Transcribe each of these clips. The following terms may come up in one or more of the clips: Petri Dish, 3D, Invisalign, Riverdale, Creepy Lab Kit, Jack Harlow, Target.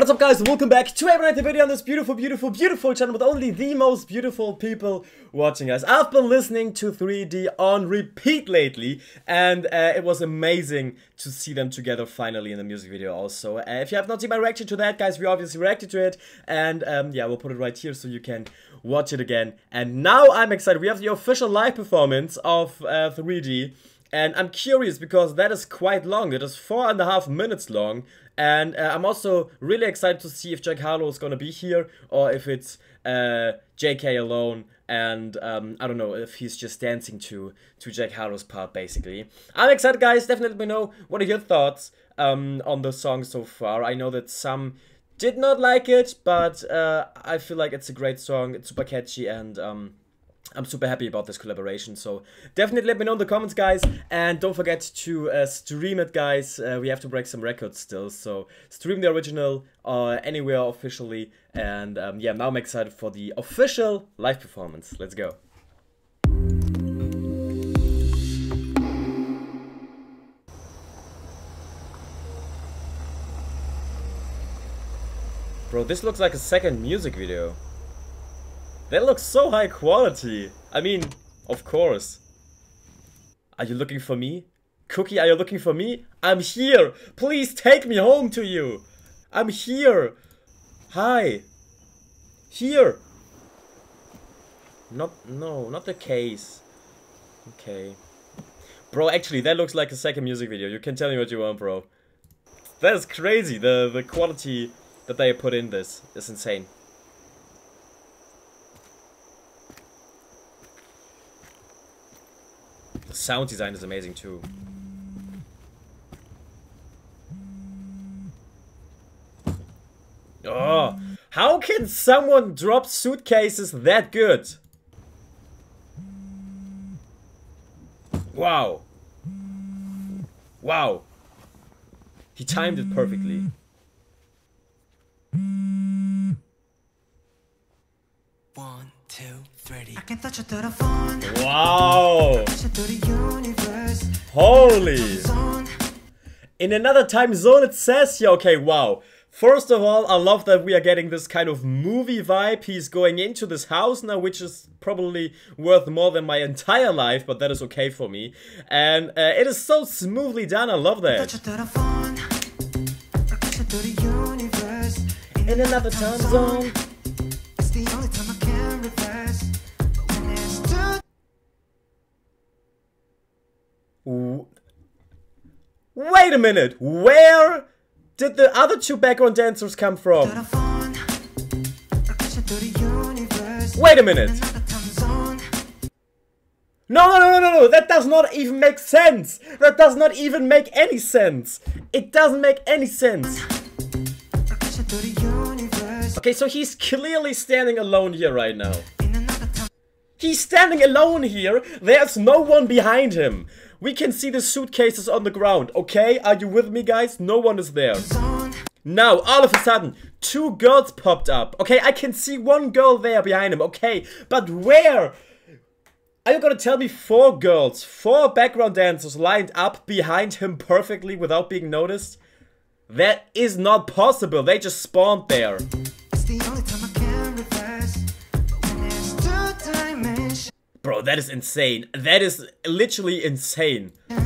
What's up, guys? Welcome back to another video on this beautiful, beautiful, beautiful channel with only the most beautiful people watching us. I've been listening to 3D on repeat lately, and it was amazing to see them together finally in the music video also. If you have not seen my reaction to that, guys, we obviously reacted to it, and yeah, we'll put it right here so you can watch it again. And now I'm excited. We have the official live performance of 3D. And I'm curious because that is quite long. It is 4.5 minutes long. And I'm also really excited to see if Jack Harlow is going to be here or if it's JK alone. And I don't know if he's just dancing to Jack Harlow's part, basically. I'm excited, guys. Definitely let me know what are your thoughts on the song so far. I know that some did not like it, but I feel like it's a great song. It's super catchy and... I'm super happy about this collaboration, so definitely let me know in the comments, guys, and don't forget to stream it, guys. We have to break some records still, so stream the original anywhere officially, and yeah, now I'm excited for the official live performance. Let's go. Bro, this looks like a second music video. That looks so high quality. I mean, of course. Are you looking for me? Cookie, are you looking for me? I'm here. Please take me home to you. I'm here. Hi. Here. No, not the case. Okay. Bro, actually, that looks like a second music video. You can tell me what you want, bro. That is crazy. The quality that they put in this is insane. The sound design is amazing too. Oh, how can someone drop suitcases that good? Wow. Wow. He timed it perfectly. I can touch it to the phone. Wow! Holy! In another time zone, it says here, okay, wow. First of all, I love that we are getting this kind of movie vibe. He's going into this house now, which is probably worth more than my entire life, but that is okay for me. And it is so smoothly done, I love that. In another time zone. It's the only time I can reverse. Wait a minute, where did the other two background dancers come from? Wait a minute. No, that does not even make sense. That does not even make any sense. It doesn't make any sense. Okay, so he's clearly standing alone here right now. He's standing alone here. There's no one behind him. We can see the suitcases on the ground, okay? Are you with me, guys? No one is there. Now, all of a sudden, two girls popped up. Okay, I can see one girl there behind him, okay? But where? Are you gonna tell me four girls, four background dancers lined up behind him perfectly without being noticed? That is not possible. They just spawned there. It's the only time I can reverse, but when there's two dimensions. Bro, that is insane. That is literally insane. Ooh.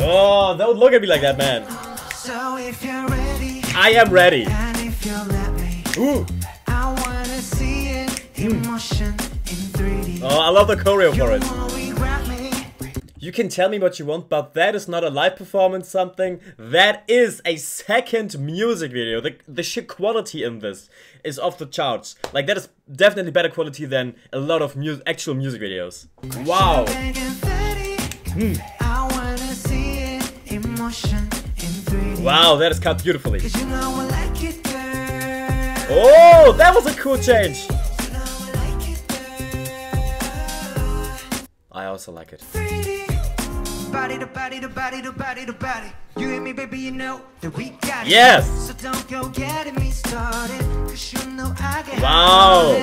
Oh, don't look at me like that, man. I am ready. Ooh. Oh, I love the choreo for it. You can tell me what you want, but that is not a live performance something. That is a second music video. The shit quality in this is off the charts. Like, that is definitely better quality than a lot of actual music videos. Wow. Wow, that is cut beautifully. Oh, that was a cool change. I also like it. Body to body to body to body to body. You and me, baby, you know that we got it. Yes. So don't go getting me started, 'cause you know I get it. Wow.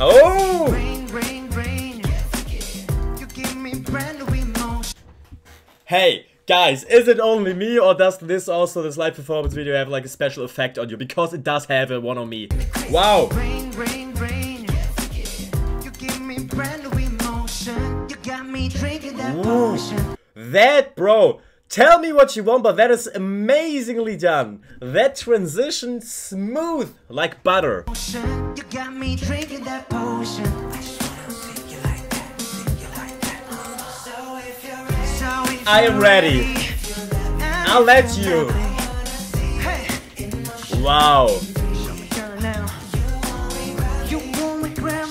Oh. hey, guys, is it only me or does this live performance video have like a special effect on you? Because it does have a one on me. Wow. Ooh. That, bro, tell me what you want, but that is amazingly done. That transition, smooth like butter. You got me drinking that potion. I am ready. I'll let you. Wow.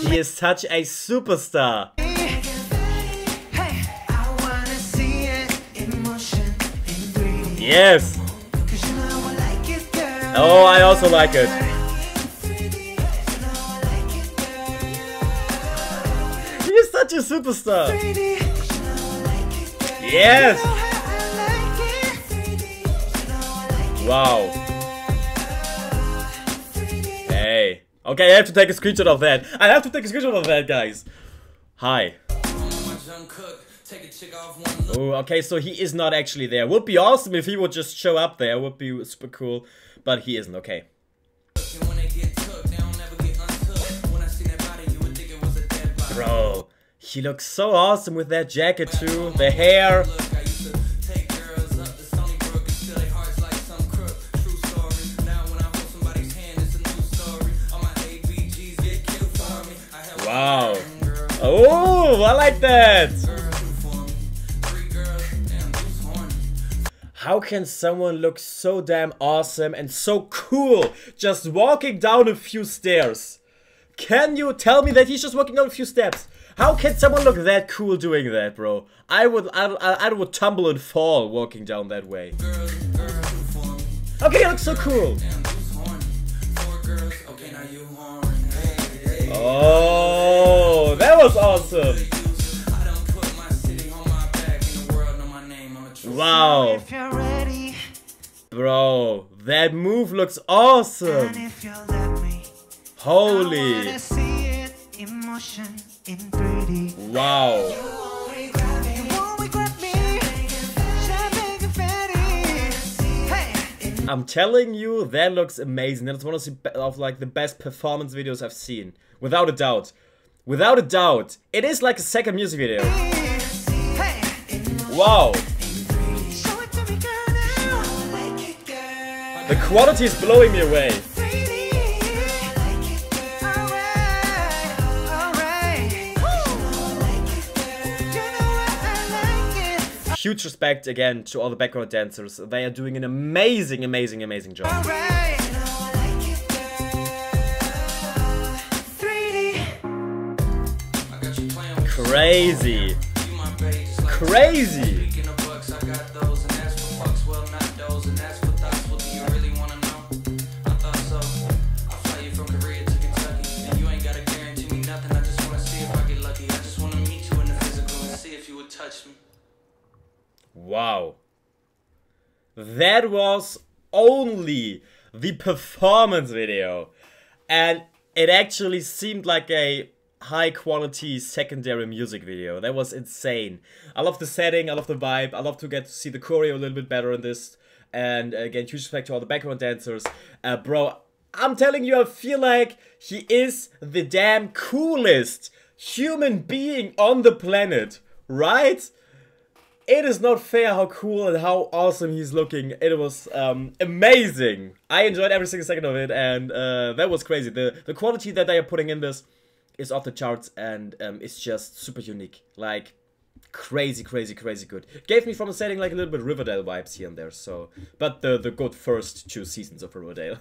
She is such a superstar. Yes. Oh, I also like it. He is such a superstar. Yes. Wow. Hey. Okay, I have to take a screenshot of that. I have to take a screenshot of that, guys. Hi. Oh, okay, so he is not actually there. Would be awesome if he would just show up there. Would be super cool, but he isn't. Okay. Bro, he looks so awesome with that jacket too. The hair. Wow. Oh, I like that. How can someone look so damn awesome and so cool just walking down a few stairs? Can you tell me that he's just walking down a few steps? How can someone look that cool doing that, bro? I would tumble and fall walking down that way. Okay, he looks so cool. Oh, that was awesome. Wow. Bro, that move looks awesome. Holy. Wow. I'm telling you, that looks amazing. That's one of like the best performance videos I've seen. Without a doubt. Without a doubt. It is like a second music video. Wow. The quality is blowing me away. Huge respect again to all the background dancers. They are doing an amazing, amazing, amazing job. Crazy. Crazy. Wow. That was only the performance video. And it actually seemed like a high quality secondary music video. That was insane. I love the setting, I love the vibe, I love to get to see the choreo a little bit better in this. And again, huge respect to all the background dancers. Bro, I'm telling you, I feel like he is the damn coolest human being on the planet, right? It is not fair how cool and how awesome he's looking. It was amazing. I enjoyed every single second of it, and that was crazy. The quality that they are putting in this is off the charts, and it's just super unique. Like, crazy, crazy, crazy good. Gave me from a setting like a little bit Riverdale vibes here and there, so. But the good first 2 seasons of Riverdale.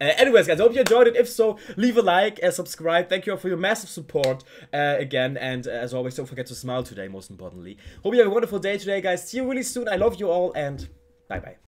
Anyways, guys, I hope you enjoyed it. If so, leave a like and subscribe. Thank you all for your massive support again. And as always, don't forget to smile today, most importantly. Hope you have a wonderful day today, guys. See you really soon. I love you all, and bye-bye.